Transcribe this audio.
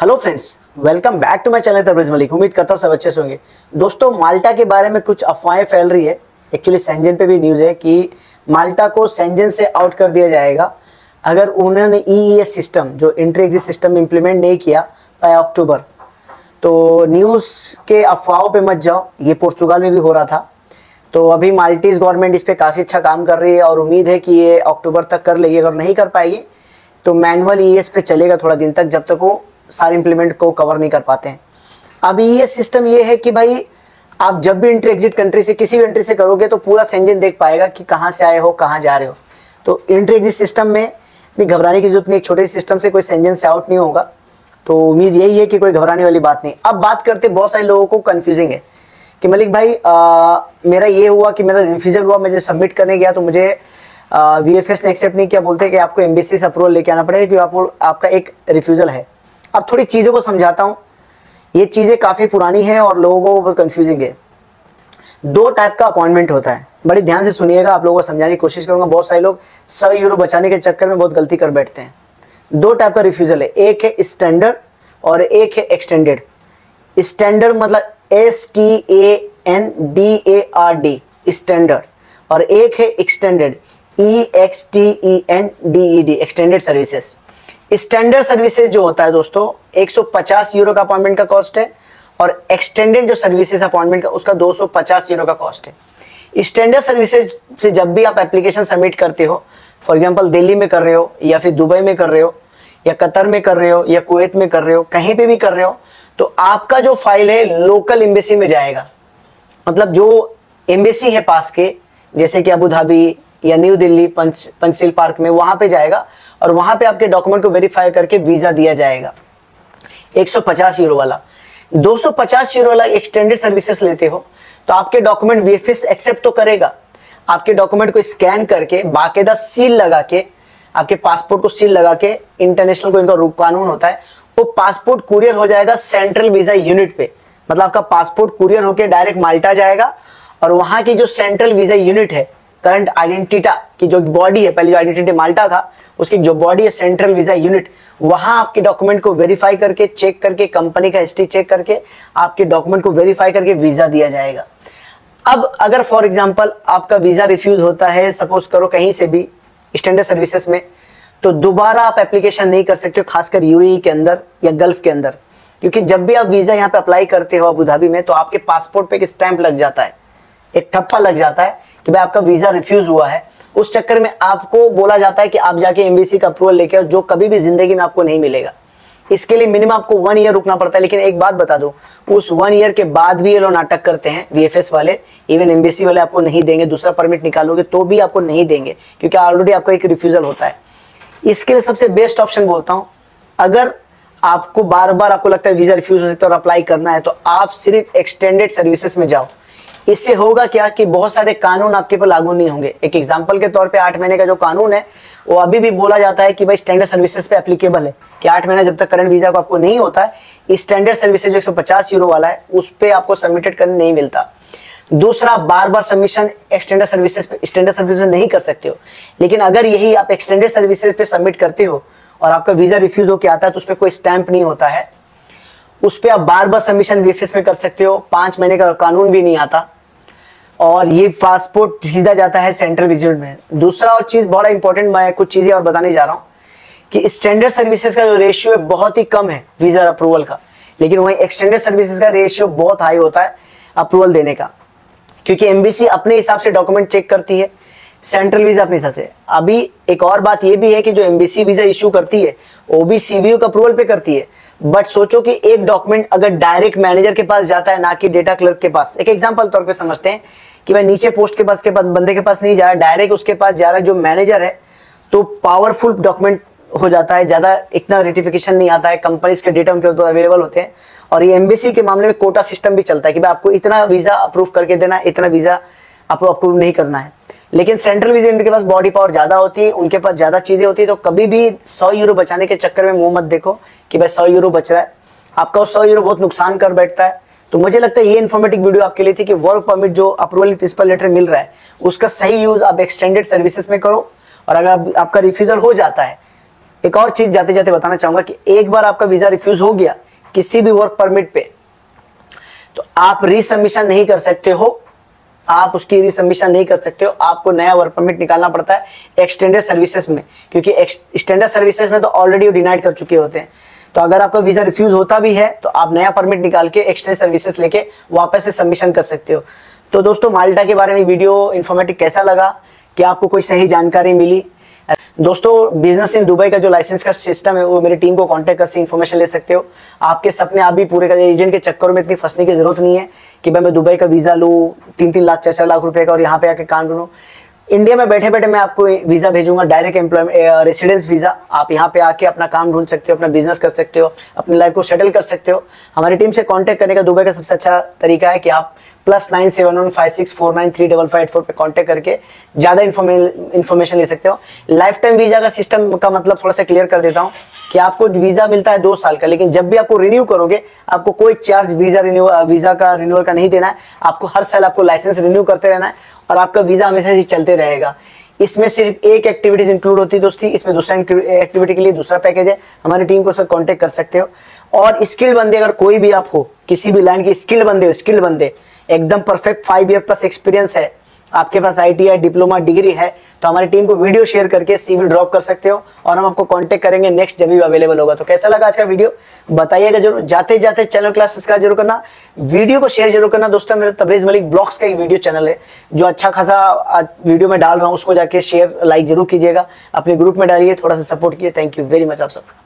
Hello friends, welcome back to my channel Tabrez Malik. उम्मीद करता हूँ सब अच्छे से होंगे। दोस्तों, माल्टा के बारे में कुछ अफवाहें फैल रही है। एक्चुअली सेंजन पे भी न्यूज़ है कि माल्टा को सेंजन से आउट कर दिया जाएगा अगर उन्होंने ईईएस सिस्टम, जो एंट्री एग्जिट सिस्टम, इम्प्लीमेंट नहीं किया बाय अक्टूबर। तो न्यूज़ के अफवाहों पर मत जाओ, ये पोर्चुगाल में भी हो रहा था। तो अभी माल्टीज़ गवर्नमेंट इस पर काफ़ी अच्छा काम कर रही है और उम्मीद है कि ये अक्टूबर तक कर लेगी। अगर नहीं कर पाएगी तो मैनुअल ईईएस पे चलेगा थोड़ा दिन तक, जब तक वो सारे इम्प्लीमेंट को कवर नहीं कर पाते हैं। अब ये सिस्टम ये है कि भाई आप जब भी एंट्री एग्जिट कंट्री से, किसी भी एंट्री से करोगे तो पूरा सेंजन देख पाएगा कि कहाँ से आए हो, कहाँ जा रहे हो। तो एंट्री एग्जिट सिस्टम में इतनी घबराने की जरूरत नहीं, एक छोटे से सिस्टम से कोई सेंजन से आउट नहीं होगा। तो उम्मीद यही है कि कोई घबराने वाली बात नहीं। अब बात करते, बहुत सारे लोगों को कन्फ्यूजिंग है कि मलिक भाई मेरा ये हुआ कि मेरा रिफ्यूजल हुआ, मुझे सबमिट करने गया तो मुझे VFS ने एक्सेप्ट नहीं किया। बोलते हैं कि आपको MBC से अप्रूवल लेके आना पड़ेगा क्योंकि आपका एक रिफ्यूजल है। अब थोड़ी चीज़ों को समझाता हूँ, ये चीज़ें काफ़ी पुरानी है और लोगों को कन्फ्यूजिंग है। दो टाइप का अपॉइंटमेंट होता है, बड़े ध्यान से सुनिएगा, आप लोगों को समझाने की कोशिश करूँगा। बहुत सारे लोग €100 बचाने के चक्कर में बहुत गलती कर बैठते हैं। दो टाइप का रिफ्यूजल है, एक है स्टैंडर्ड और एक है एक्सटेंडेड। स्टैंडर्ड मतलब STANDARD, स्टैंडर्ड, और एक है extended, EXTENDED, extended services. Standard services जो होता है दोस्तों, €150 का अपॉइंटमेंट का कॉस्ट है, और एक्सटेंडेड जो सर्विसेज अपॉइंटमेंट का, उसका €250 का कॉस्ट है। स्टैंडर्ड सर्विसेज से जब भी आप एप्लीकेशन सबमिट करते हो, फॉर एग्जांपल दिल्ली में कर रहे हो या फिर दुबई में कर रहे हो या कतर में कर रहे हो या कुवैत में कर रहे हो, कहीं पे भी कर रहे हो, तो आपका जो फाइल है लोकल एम्बेसी में जाएगा। मतलब जो एम्बेसी है पास के, जैसे कि अबू धाबी या न्यू दिल्ली, पंचशील पार्क में, वहां पे जाएगा और वहां पे आपके डॉक्यूमेंट को वेरीफाई करके वीजा दिया जाएगा। €150 वाला। €250 वाला एक्सटेंडेड सर्विसेज लेते हो तो आपके डॉक्यूमेंट VFS एक्सेप्ट तो करेगा, आपके डॉक्यूमेंट को स्कैन करके बाकायदा सील लगा के, आपके पासपोर्ट को सील लगा के, इंटरनेशनल को इनका कानून होता है, वो पासपोर्ट कुरियर हो जाएगा सेंट्रल वीजा यूनिट पे। मतलब आपका पासपोर्ट कुरियर होकर डायरेक्ट माल्टा जाएगा और वहां की जो सेंट्रल वीजा यूनिट है, करंट आइडेंटिटा की जो बॉडी है, पहले जो आइडेंटिटी माल्टा था, उसकी जो बॉडी है सेंट्रल वीजा यूनिट, वहां आपके डॉक्यूमेंट को वेरीफाई करके, चेक करके, कंपनी का हिस्ट्री चेक करके, आपके डॉक्यूमेंट को वेरीफाई करके वीजा दिया जाएगा। अब अगर फॉर एग्जांपल आपका वीजा रिफ्यूज होता है, सपोज करो कहीं से भी स्टैंडर्ड सर्विसेज में, तो दोबारा आप एप्लीकेशन नहीं कर सकते हो, खासकर UAE के अंदर या गल्फ के अंदर, क्योंकि जब भी आप वीजा यहाँ पे अप्लाई करते हो अबू धाबी में, तो आपके पासपोर्ट पे एक स्टैंप लग जाता है, एक ठप्पा लग जाता है कि भाई आपका वीजा रिफ्यूज हुआ है। उस चक्कर में आपको बोला जाता है कि आप जाके एमबीसी का अप्रूवल लेके आओ, जो कभी भी जिंदगी में आपको नहीं मिलेगा। इसके लिए मिनिमम आपको 1 ईयर रुकना पड़ता है। लेकिन एक बात बता दो, उस 1 ईयर के बाद भी ये लोग नाटक करते हैं, VFS वाले, इवन एमबीसी वाले आपको नहीं देंगे। दूसरा परमिट निकालोगे तो भी आपको नहीं देंगे, क्योंकि ऑलरेडी आपका एक रिफ्यूजल होता है। इसके लिए सबसे बेस्ट ऑप्शन बोलता हूँ, अगर आपको बार बार आपको लगता है वीजा रिफ्यूज हो सकता है और अप्लाई करना है, तो आप सिर्फ एक्सटेंडेड सर्विसेज में जाओ। इससे होगा क्या कि बहुत सारे कानून आपके पर लागू नहीं होंगे। एक एग्जांपल के तौर पे 8 महीने का जो कानून है, वो अभी भी बोला जाता है कि भाई स्टैंडर्ड सर्विसेज पे एप्लीकेबल है कि 8 महीना जब तक करंट वीजा को आपको नहीं होता है। स्टैंडर्ड सर्विसेज जो €150 वाला है, उस पर आपको सबमिटेड करने नहीं मिलता। दूसरा, बार बार सबमिशन एक्सटेंडेड सर्विसेज पे, स्टैंडर्ड सर्विसेज में नहीं कर सकते हो। लेकिन अगर यही आप एक्सटेंडेड सर्विसेज पे सबमिट करते हो और आपका वीजा रिफ्यूज होकर आता है, तो उस पर कोई स्टैंप नहीं होता है, उस पर आप बार बार सबमिशन VFS में कर सकते हो। 5 महीने का कानून भी नहीं आता और ये पासपोर्ट सीधा जाता है सेंट्रल वीजा में। दूसरा और चीज बड़ा इंपॉर्टेंट, मैं कुछ चीजें और बताने जा रहा हूँ कि स्टैंडर्ड सर्विसेज का जो रेशियो है बहुत ही कम है वीजा अप्रूवल का, लेकिन वहीं एक्सटेंडेड सर्विसेज का रेशियो बहुत हाई होता है अप्रूवल देने का, क्योंकि एमबीसी अपने हिसाब से डॉक्यूमेंट चेक करती है, सेंट्रल वीजा अपने हिसाब से। अभी एक और बात यह भी है कि जो एमबीसी वीजा इश्यू करती है, वो भी CVU का अप्रूवल पे करती है। बट सोचो कि एक डॉक्यूमेंट अगर डायरेक्ट मैनेजर के पास जाता है, ना कि डेटा क्लर्क के पास, एक एग्जांपल तौर पे समझते हैं कि भाई नीचे पोस्ट के पास बंदे के पास नहीं जा रहा, डायरेक्ट उसके पास जा रहा है जो मैनेजर है, तो पावरफुल डॉक्यूमेंट हो जाता है, ज्यादा इतना रेटिफिकेशन नहीं आता है, कंपनीज के डेटा उनके अवेलेबल होते हैं। और ये एमबीसी के मामले में कोटा सिस्टम भी चलता है कि भाई आपको इतना वीजा अप्रूव करके देना, इतना वीजा आपको अप्रूव नहीं करना है। लेकिन सेंट्रल वीजा उनके पास बॉडी पावर ज्यादा होती है, उनके पास ज्यादा चीजें होती है। तो कभी भी €100 बचाने के चक्कर में मुंह मत देखो कि भाई €100 बच रहा है, आपका वो €100 बहुत नुकसान कर बैठता है। तो मुझे लगता है ये इन्फॉर्मेटिव वीडियो आपके लिए थी कि वर्क परमिट जो अप्रूवल प्रिंसिपल लेटर मिल रहा है, उसका सही यूज आप एक्सटेंडेड सर्विसेज में करो। और अगर आपका रिफ्यूजल हो जाता है एक और चीज जाते जाते बताना चाहूंगा कि एक बार आपका वीजा रिफ्यूज हो गया किसी भी वर्क परमिट पे, तो आप रिसबमिशन नहीं कर सकते हो, आप उसकी रिसबमिशन नहीं कर सकते हो, आपको नया वर्क परमिट निकालना पड़ता है एक्सटेंडेड सर्विसेज में, क्योंकि एक्सटेंडेड सर्विसेज में तो ऑलरेडी वो डिनाइड कर चुके होते हैं। तो अगर आपका वीजा रिफ्यूज होता भी है तो आप नया परमिट निकाल के एक्सटेंडेड सर्विसेज लेके वापस से सबमिशन कर सकते हो। तो दोस्तों माल्टा के बारे में वीडियो इन्फॉर्मेटिव कैसा लगा, कि आपको कोई सही जानकारी मिली? दोस्तों बिजनेस इन दुबई का जो लाइसेंस का सिस्टम है वो मेरी टीम को कांटेक्ट करके इन्फॉर्मेशन ले सकते हो। आपके सपने आप भी पूरे कर, एजेंट के चक्करों में इतनी फंसने की जरूरत नहीं है कि मैं दुबई का वीजा लूँ 3-3 लाख 4-4 लाख रुपए का और यहाँ पे आके काम करूँ। इंडिया में बैठे बैठे मैं आपको वीजा भेजूंगा, डायरेक्ट एम्प्लॉयमेंट रेसिडेंस वीजा। आप यहाँ पे आके अपना काम ढूंढ सकते हो, अपना बिजनेस कर सकते हो, अपनी लाइफ को सेटल कर सकते हो। हमारी टीम से कांटेक्ट करने का दुबई का सबसे अच्छा तरीका है कि आप +971564935584 पे कांटेक्ट करके ज्यादा इन्फॉर्मेशन ले सकते हो। लाइफ टाइम वीजा का सिस्टम का मतलब थोड़ा सा क्लियर कर देता हूँ कि आपको वीजा मिलता है 2 साल का, लेकिन जब भी आपको रिन्यू करोगे आपको कोई चार्ज वीजा रिन्यूअल का नहीं देना है। आपको हर साल आपको लाइसेंस रिन्यू करते रहना है और आपका वीजा हमेशा ही चलते रहेगा। इसमें सिर्फ एक एक्टिविटीज इंक्लूड होती है दोस्ती, इसमें दूसरा एक्टिविटी के लिए दूसरा पैकेज है। हमारी टीम को कांटेक्ट कर सकते हो। और स्किल्ड बंदे अगर कोई भी आप हो, किसी भी लाइन के स्किल्ड बंदे हो, स्किल्ड बंदे एकदम परफेक्ट 5 ईयर+ एक्सपीरियंस है, आपके पास ITI डिप्लोमा डिग्री है, तो हमारी टीम को वीडियो शेयर करके CV ड्रॉप कर सकते हो और हम आपको कांटेक्ट करेंगे नेक्स्ट जब भी अवेलेबल होगा। तो कैसा लगा आज का वीडियो बताइएगा जरूर। जाते जाते चैनल क्लास सब्सक्राइब जरूर करना, वीडियो को शेयर जरूर करना। दोस्तों मेरा तबरेज मलिक ब्लॉग्स का एक वीडियो चैनल है जो अच्छा खासा वीडियो में डाल रहा हूँ, उसको जाके शेयर लाइक जरूर कीजिएगा, अपने ग्रुप में डालिए, थोड़ा सा सपोर्ट किए। थैंक यू वेरी मच आप सबका।